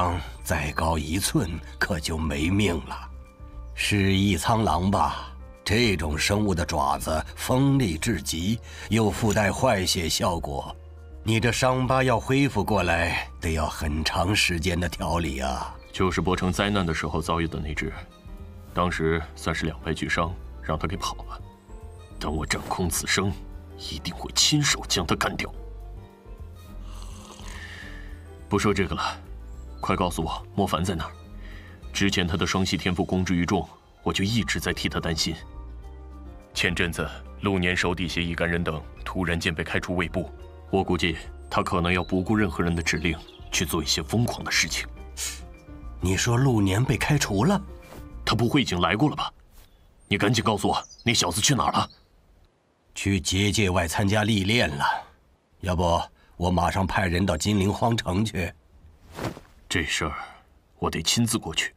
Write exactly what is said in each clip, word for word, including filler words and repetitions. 狼再高一寸，可就没命了。是异苍狼吧？这种生物的爪子锋利至极，又附带坏血效果，你这伤疤要恢复过来，得要很长时间的调理啊。就是伯承灾难的时候遭遇的那只，当时算是两败俱伤，让他给跑了。等我掌控此生，一定会亲手将他干掉。不说这个了。 快告诉我，莫凡在哪儿？之前他的双系天赋公之于众，我就一直在替他担心。前阵子，陆年手底下一干人等突然间被开除卫部，我估计他可能要不顾任何人的指令，去做一些疯狂的事情。你说陆年被开除了？他不会已经来过了吧？你赶紧告诉我，那小子去哪儿了？去结界外参加历练了。要不我马上派人到金陵荒城去。 这事儿，我得亲自过去。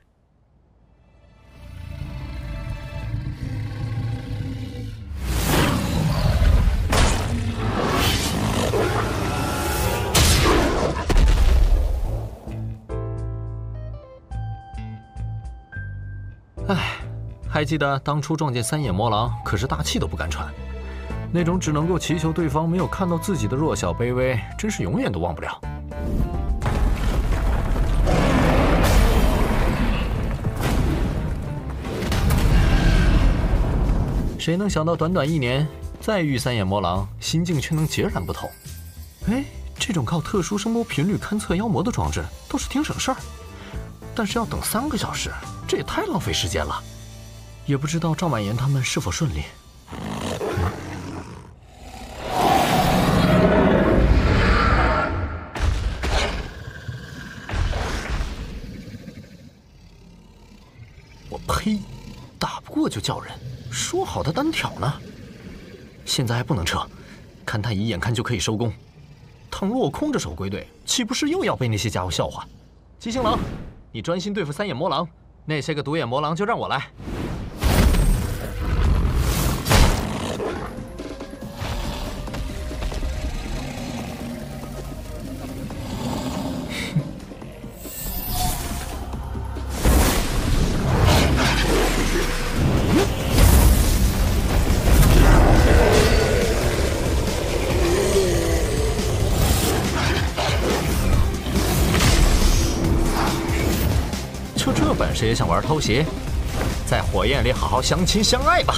哎，还记得当初撞见三眼魔狼，可是大气都不敢喘，那种只能够祈求对方没有看到自己的弱小卑微，真是永远都忘不了。 谁能想到，短短一年，再遇三眼魔狼，心境却能截然不同。哎，这种靠特殊声波频率勘测妖魔的装置倒是挺省事儿，但是要等三个小时，这也太浪费时间了。也不知道赵满颜他们是否顺利。我呸！打不过就叫人。 说好的单挑呢？现在还不能撤，勘探仪眼看就可以收工。倘若我空着手归队，岂不是又要被那些家伙笑话？七星狼，你专心对付三眼魔狼，那些个独眼魔狼就让我来。谁也想玩偷袭，在火焰里好好相亲相爱吧！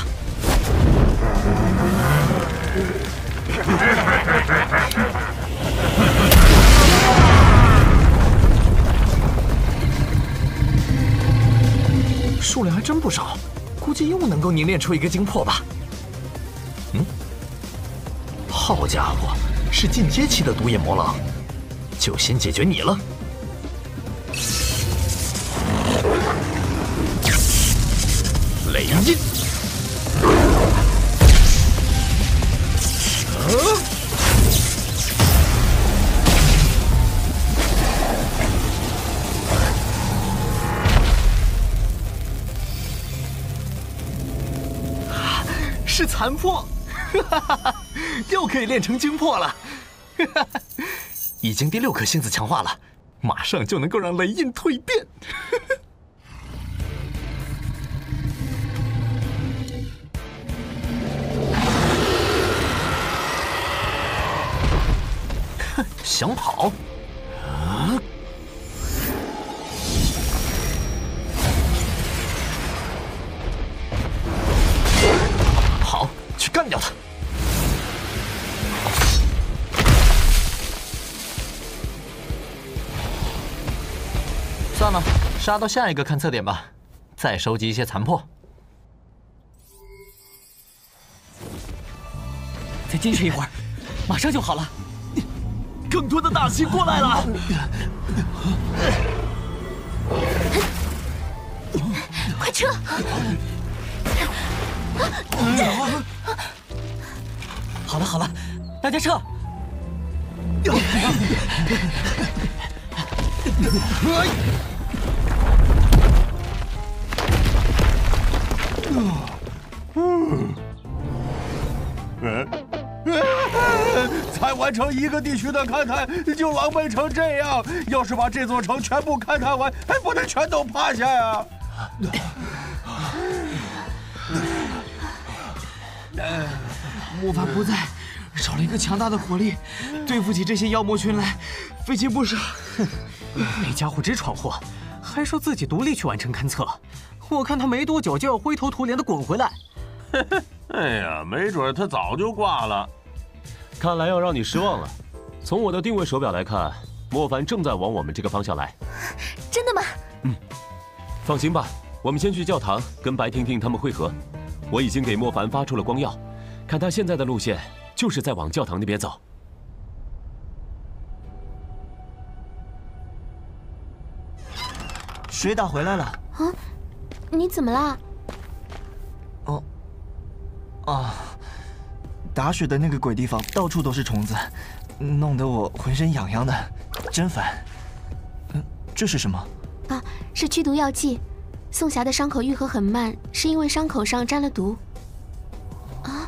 数量还真不少，估计又能够凝练出一个精魄吧。嗯，好家伙，是进阶期的独眼魔狼，就先解决你了。 雷印，啊，是残破，哈哈哈，又可以练成精魄了，哈哈，已经第六颗星子强化了，马上就能够让雷印蜕变。想跑？啊！好，去干掉他！算了，杀到下一个勘测点吧，再收集一些残破。再坚持一会儿，马上就好了。 更多的大星过来了！快撤！好了好了，大家撤！嗯，嗯，才完成一个地区的勘探，就狼狈成这样。要是把这座城全部勘探完，还不得全都趴下呀？木法不在，少了一个强大的火力，对付起这些妖魔群来，费劲不少。那家伙真闯祸，还说自己独立去完成勘测。我看他没多久就要灰头土脸的滚回来。哎呀，没准他早就挂了。看来要让你失望了。从我的定位手表来看，莫凡正在往我们这个方向来。真的吗？嗯，放心吧，我们先去教堂跟白婷婷他们会合。我已经给莫凡发出了光耀，看他现在的路线就是在往教堂那边走。 水打回来了啊！你怎么了？哦，啊！打水的那个鬼地方到处都是虫子，弄得我浑身痒痒的，真烦。嗯，这是什么？啊，是驱毒药剂。宋霞的伤口愈合很慢，是因为伤口上沾了毒。啊，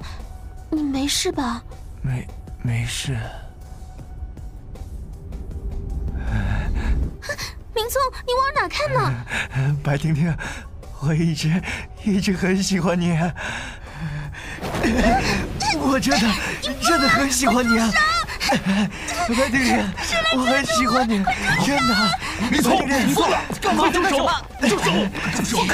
你没事吧？没，没事。明聪，你往哪看呢？白婷婷，我一直一直很喜欢你，我真的真的很喜欢你啊！白婷婷，我很喜欢你，真的。明聪，你过来，干嘛？住手！住手！住手！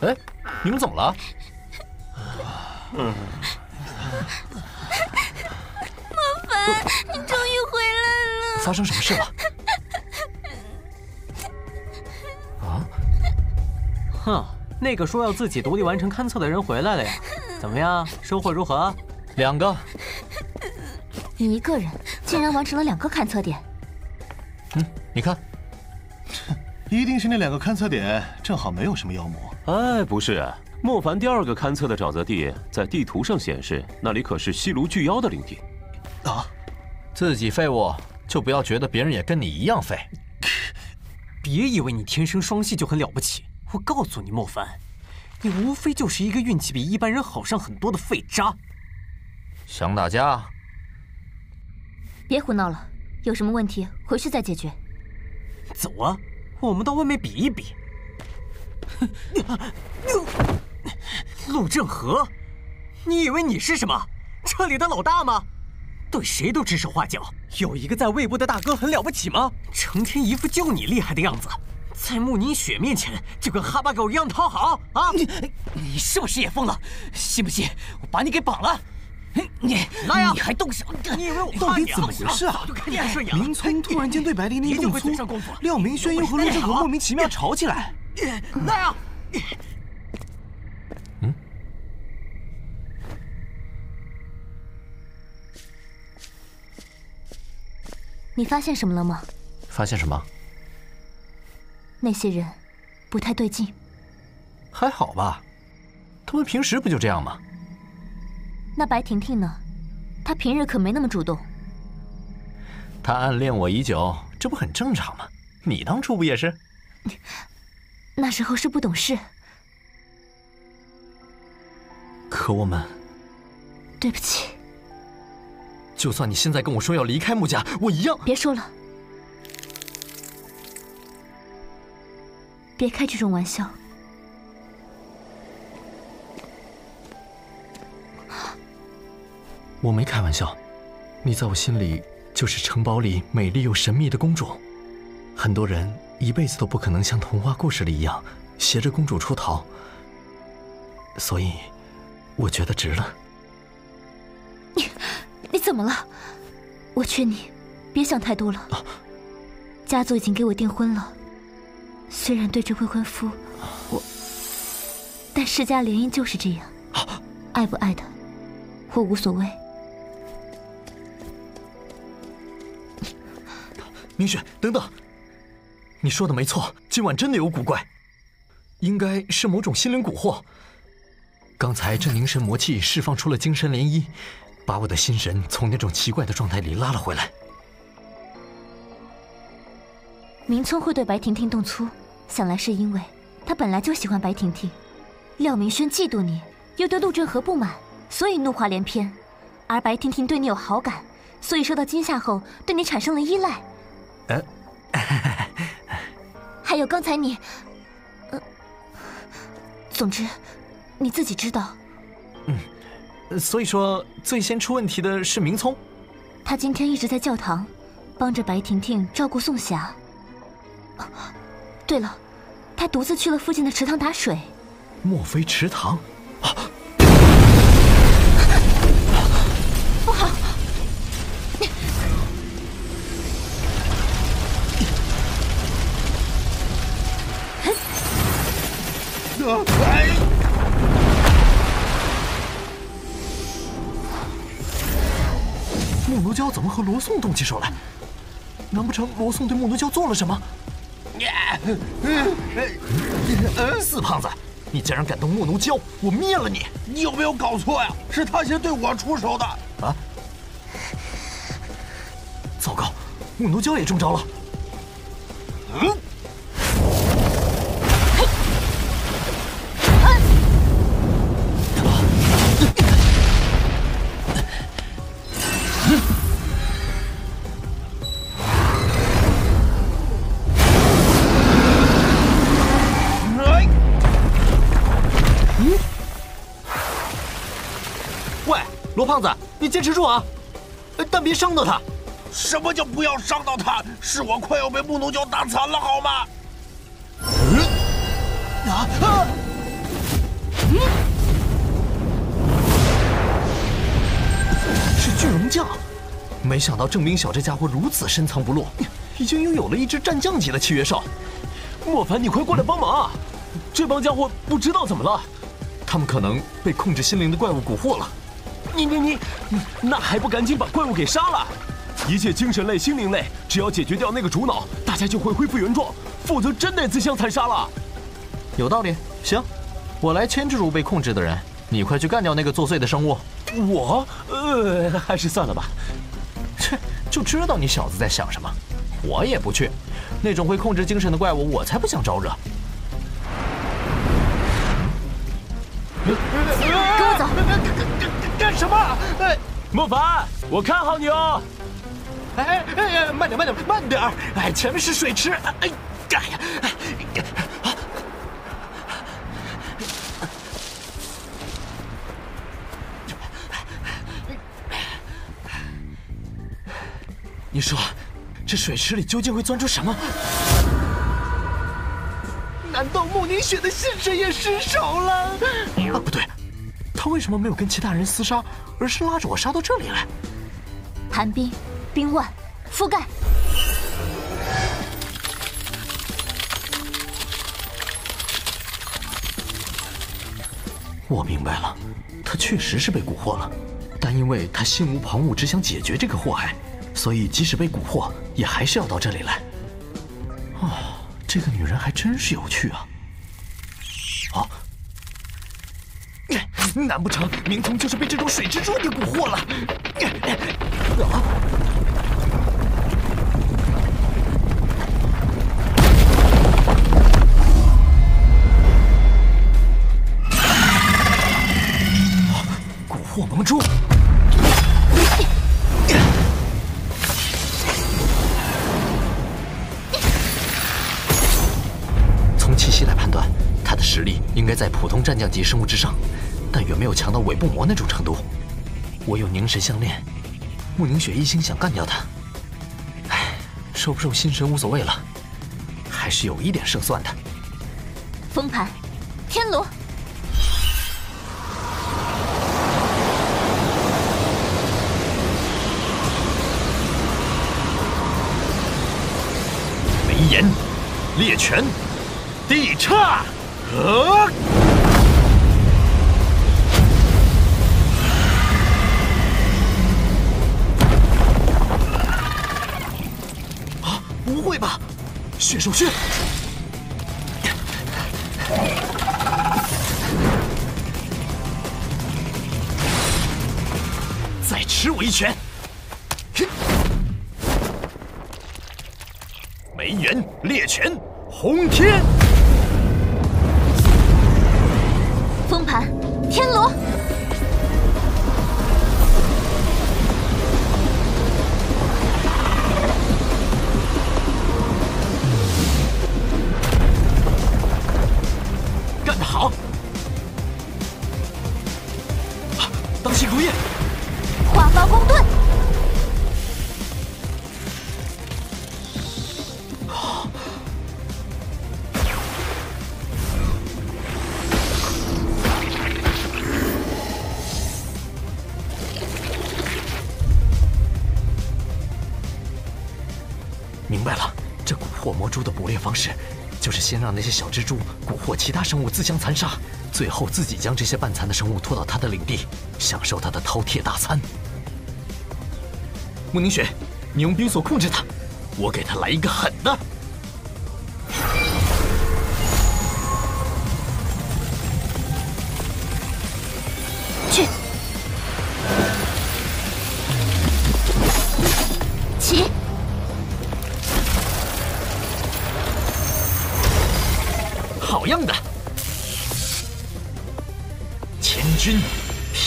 快！哎，你们怎么了？ 嗯，莫凡，你终于回来了！发生什么事了？啊？哼，那个说要自己独立完成勘测的人回来了呀！怎么样，收获如何？两个。你一个人竟然完成了两个勘测点。嗯，你看，一定是那两个勘测点正好没有什么妖魔。哎，不是。 莫凡第二个勘测的沼泽地，在地图上显示，那里可是西卢巨妖的领地。啊！自己废物就不要觉得别人也跟你一样废。别以为你天生双系就很了不起，我告诉你，莫凡，你无非就是一个运气比一般人好上很多的废渣。想打架？别胡闹了，有什么问题回去再解决。走啊，我们到外面比一比。陆正和，你以为你是什么？这里的老大吗？对谁都指手画脚。有一个在卫部的大哥很了不起吗？成天一副就你厉害的样子，在穆宁雪面前就跟哈巴狗一样讨好啊！你你是不是也疯了？信不信我把你给绑了？你来呀！你还动手？你以为我到底怎么回事啊？明聪突然间对白玲玲动粗，廖明轩又和陆正和莫名其妙吵起来。来呀！ 嗯，你发现什么了吗？发现什么？那些人不太对劲。还好吧，他们平时不就这样吗？那白婷婷呢？她平日可没那么主动。她暗恋我已久，这不很正常吗？你当初不也是？那时候是不懂事。 可我们，对不起。就算你现在跟我说要离开穆家，我一样。别说了，别开这种玩笑。我没开玩笑，你在我心里就是城堡里美丽又神秘的公主。很多人一辈子都不可能像童话故事里一样携着公主出逃，所以。 我觉得值了。你，你怎么了？我劝你，别想太多了。啊、家族已经给我订婚了，虽然对这未婚夫，我，但世家联姻就是这样，啊、爱不爱的，我无所谓。明雪，等等，你说的没错，今晚真的有古怪，应该是某种心灵蛊惑。 刚才这凝神魔气释放出了精神涟漪，把我的心神从那种奇怪的状态里拉了回来。明聪会对白婷婷动粗，想来是因为他本来就喜欢白婷婷，廖明轩嫉妒你，又对陆振和不满，所以怒话连篇；而白婷婷对你有好感，所以受到惊吓后对你产生了依赖。呃，还有刚才你，呃，总之你自己知道。嗯，所以说最先出问题的是明聪。他今天一直在教堂，帮着白婷婷照顾宋霞。啊，对了。 他独自去了附近的池塘打水，莫非池塘？啊、不好！孟奴娇怎么和罗宋动起手来？难不成罗宋对孟奴娇做了什么？ 四胖子，你竟然敢动莫奴娇，我灭了你！你有没有搞错呀？是他先对我出手的啊！糟糕，莫奴娇也中招了。嗯。胖子，你坚持住啊，但别伤到他。什么叫不要伤到他？是我快要被木奴娇打残了，好吗？嗯啊啊！嗯，是巨龙将，没想到郑明晓这家伙如此深藏不露，已经拥有了一支战将级的契约兽。莫凡，你快过来帮忙啊！这帮家伙不知道怎么了，他们可能被控制心灵的怪物蛊惑了。 你你你，那还不赶紧把怪物给杀了！一切精神类、心灵类，只要解决掉那个主脑，大家就会恢复原状，否则真得自相残杀了。有道理，行，我来牵制住被控制的人，你快去干掉那个作祟的生物。我，呃，还是算了吧。切，就知道你小子在想什么。我也不去，那种会控制精神的怪物，我才不想招惹。跟我走。 干什么？哎，莫凡，我看好你哦！哎哎哎，慢点，慢点，慢点！哎，前面是水池。哎，哎呀，哎，你说，这水池里究竟会钻出什么？难道慕凝雪的心神也失手了？啊，不对。 他为什么没有跟其他人厮杀，而是拉着我杀到这里来？寒冰、冰腕、覆盖。我明白了，他确实是被蛊惑了，但因为他心无旁骛，只想解决这个祸害，所以即使被蛊惑，也还是要到这里来。啊，这个女人还真是有趣啊！啊。 难不成明聪就是被这种水蜘蛛给蛊惑了？啊！蛊惑萌猪！从气息来判断，他的实力应该在普通战将级生物之上。 但远没有强到尾部魔那种程度。我有凝神项链，慕凝雪一心想干掉他。唉，受不受心神无所谓了，还是有一点胜算的。封盘，天罗。雷炎，猎拳，地叉，和。 不会吧，血手靴！再吃我一拳！梅园猎拳，轰天！风盘，天罗。 方式就是先让那些小蜘蛛蛊惑其他生物自相残杀，最后自己将这些半残的生物拖到他的领地，享受他的饕餮大餐。穆凝雪，你用冰锁控制他，我给他来一个狠的。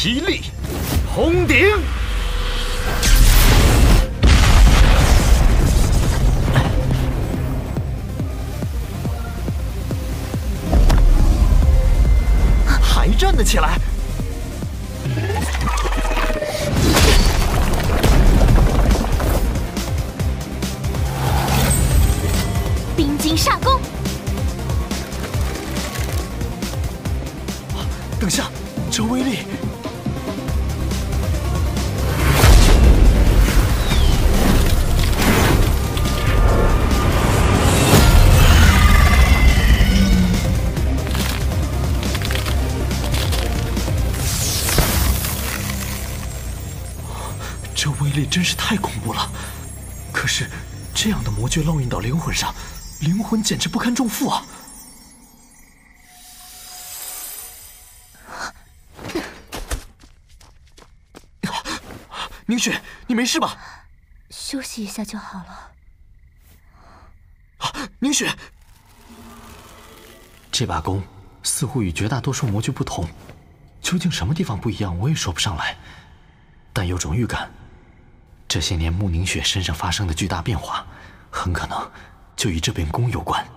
霹雳红顶，还站得起来。 真是太恐怖了！可是这样的魔诀烙印到灵魂上，灵魂简直不堪重负啊！凝雪，你没事吧？休息一下就好了。啊，凝雪，这把弓似乎与绝大多数魔诀不同，究竟什么地方不一样，我也说不上来，但有种预感。 这些年，穆凝雪身上发生的巨大变化，很可能就与这柄弓有关。